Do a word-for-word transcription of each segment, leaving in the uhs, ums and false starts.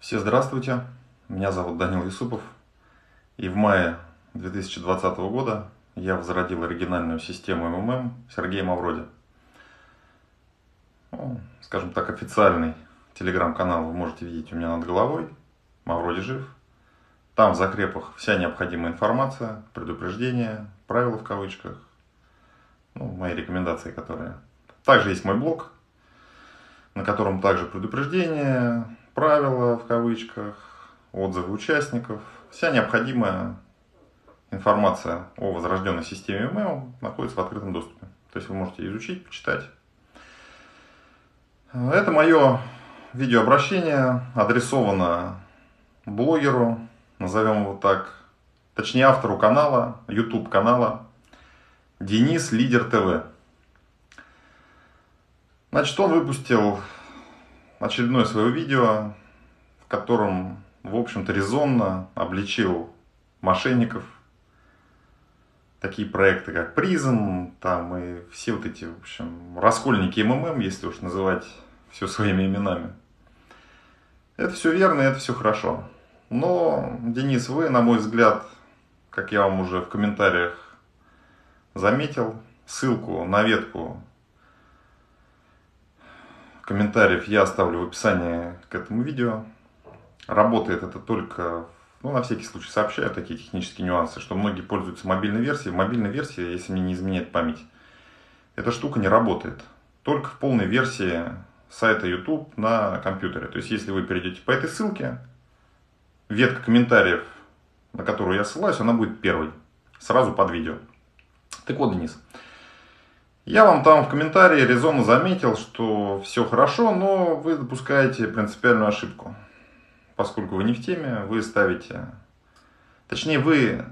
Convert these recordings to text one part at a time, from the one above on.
Все здравствуйте, меня зовут Данил Юсупов, и в мае две тысячи двадцатого года я возродил оригинальную систему эм эм эм Сергея Мавроди. Ну, скажем так, официальный телеграм-канал вы можете видеть у меня над головой, Мавроди жив. Там в закрепах вся необходимая информация, предупреждения, правила в кавычках, ну, мои рекомендации, которые... Также есть мой блог, на котором также предупреждения, правила в кавычках, отзывы участников, вся необходимая информация о возрожденной системе эм эм эм находится в открытом доступе. То есть вы можете изучить, почитать. Это мое видеообращение адресовано блогеру, назовем его так, точнее автору канала, YouTube канала Денис Лидер ТВ. Значит, он выпустил очередное свое видео, в котором, в общем-то, резонно обличил мошенников. Такие проекты, как Призм, там и все вот эти, в общем, раскольники эм эм эм, если уж называть все своими именами. Это все верно, это все хорошо. Но, Денис, вы, на мой взгляд, как я вам уже в комментариях заметил, ссылку на ветку комментариев я оставлю в описании к этому видео. Работает это только, ну, на всякий случай сообщаю такие технические нюансы, что многие пользуются мобильной версией. В мобильной версии, если мне не изменяет память, эта штука не работает. Только в полной версии сайта YouTube на компьютере. То есть, если вы перейдете по этой ссылке, ветка комментариев, на которую я ссылаюсь, она будет первой, сразу под видео. Так вот, Денис, я вам там в комментарии резонно заметил, что все хорошо, но вы допускаете принципиальную ошибку. Поскольку вы не в теме, вы ставите... Точнее, вы,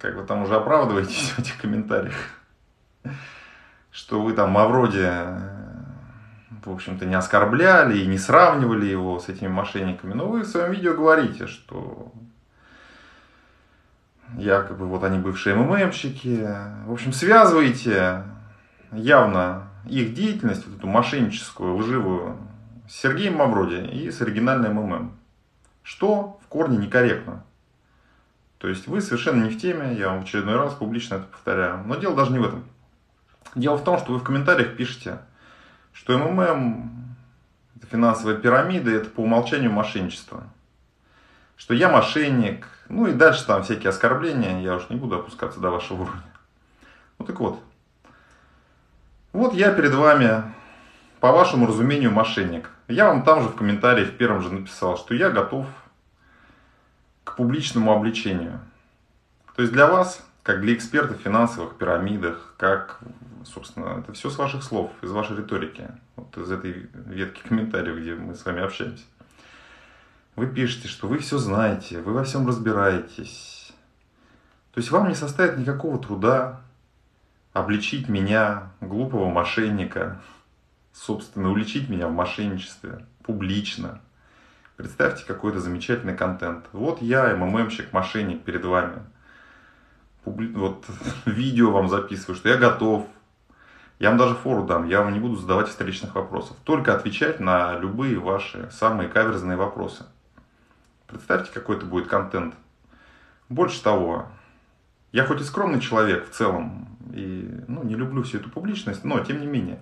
как вы там уже оправдываетесь в этих комментариях, что вы там Мавроди, в общем-то, не оскорбляли и не сравнивали его с этими мошенниками. Но вы в своем видео говорите, что... Якобы вот они бывшие эм эм эм-щики. В общем, связываете явно их деятельность, вот эту мошенническую, лживую, с Сергеем Мавроди и с оригинальной эм эм эм. Что в корне некорректно. То есть вы совершенно не в теме, я вам в очередной раз публично это повторяю. Но дело даже не в этом. Дело в том, что вы в комментариях пишете, что эм эм эм – это финансовая пирамида, это по умолчанию мошенничество. Что я мошенник, ну и дальше там всякие оскорбления, я уж не буду опускаться до вашего уровня. Ну так вот, вот я перед вами, по вашему разумению, мошенник. Я вам там же в комментарии, в первом же написал, что я готов к публичному обличению. То есть для вас, как для экспертов в финансовых пирамидах, как, собственно, это все с ваших слов, из вашей риторики, вот из этой ветки комментариев, где мы с вами общаемся. Вы пишете, что вы все знаете, вы во всем разбираетесь. То есть вам не составит никакого труда обличить меня, глупого мошенника, собственно, уличить меня в мошенничестве публично. Представьте какой-то замечательный контент. Вот я, эм эм эм-щик, мошенник перед вами. Публи... Вот видео вам записываю, что я готов. Я вам даже фору дам, я вам не буду задавать встречных вопросов. Только отвечать на любые ваши самые каверзные вопросы. Представьте, какой это будет контент. Больше того, я хоть и скромный человек в целом, и, ну, не люблю всю эту публичность, но, тем не менее,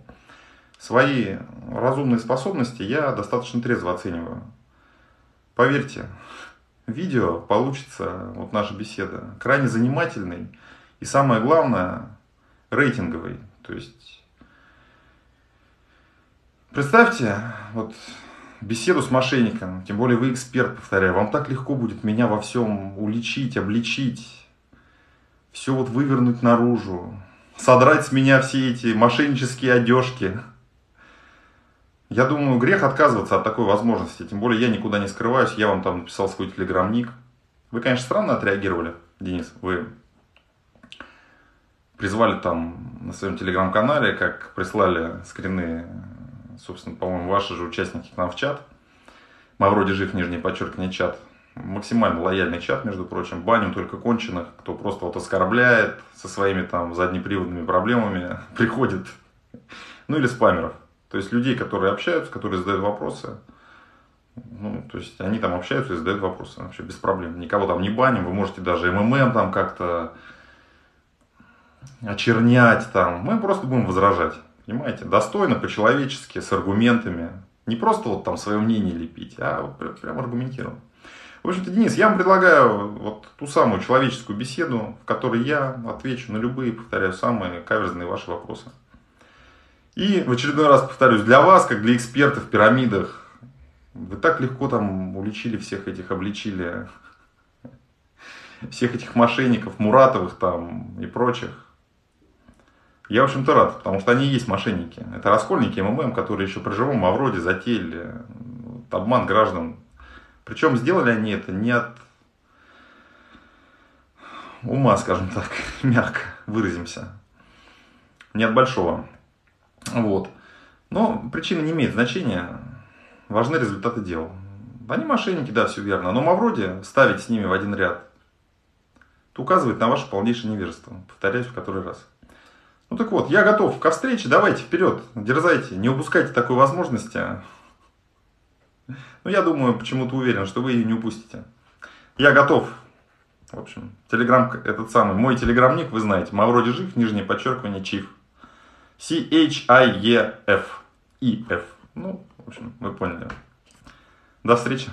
свои разумные способности я достаточно трезво оцениваю. Поверьте, видео получится, вот наша беседа, крайне занимательной и, самое главное, рейтинговой. То есть, представьте, вот... Беседу с мошенником, тем более вы эксперт, повторяю, вам так легко будет меня во всем уличить, обличить, все вот вывернуть наружу, содрать с меня все эти мошеннические одежки. Я думаю, грех отказываться от такой возможности, тем более я никуда не скрываюсь, я вам там написал свой телеграм-ник. Вы, конечно, странно отреагировали, Денис, вы призвали там на своем телеграм-канале, как прислали скрины... Собственно, по-моему, ваши же участники к нам в чат. Мавроди жив, нижнее подчеркивание, чат. Максимально лояльный чат, между прочим. Баним только конченых, кто просто вот оскорбляет со своими там заднеприводными проблемами, приходит. Ну или спамеров. То есть людей, которые общаются, которые задают вопросы. Ну, То есть они там общаются и задают вопросы, вообще без проблем. Никого там не баним, вы можете даже эм эм эм там как-то очернять там. Мы просто будем возражать, понимаете, достойно, по-человечески, с аргументами. Не просто вот там свое мнение лепить, а вот прям аргументированно. В общем-то, Денис, я вам предлагаю вот ту самую человеческую беседу, в которой я отвечу на любые, повторяю, самые каверзные ваши вопросы. И в очередной раз повторюсь, для вас, как для экспертов в пирамидах, вы так легко там уличили всех этих, обличили всех этих мошенников, Муратовых там и прочих. Я, в общем-то, рад, потому что они и есть мошенники. Это раскольники эм эм эм, которые еще при живом Мавроди затеяли обман граждан. Причем сделали они это не от ума, скажем так, мягко выразимся, не от большого. Вот. Но причина не имеет значения. Важны результаты дел. Они мошенники, да, все верно. Но Мавроди ставить с ними в один ряд указывает на ваше полнейшее невежество. Повторяюсь в который раз. Ну так вот, я готов ко встрече. Давайте вперед, дерзайте. Не упускайте такой возможности. Ну я думаю, почему-то уверен, что вы ее не упустите. Я готов. В общем, телеграм, этот самый, мой телеграмник, вы знаете. Мавроди жив, нижнее подчеркивание, чиф. си эйч ай и эф. И эф. Ну, в общем, вы поняли. До встречи.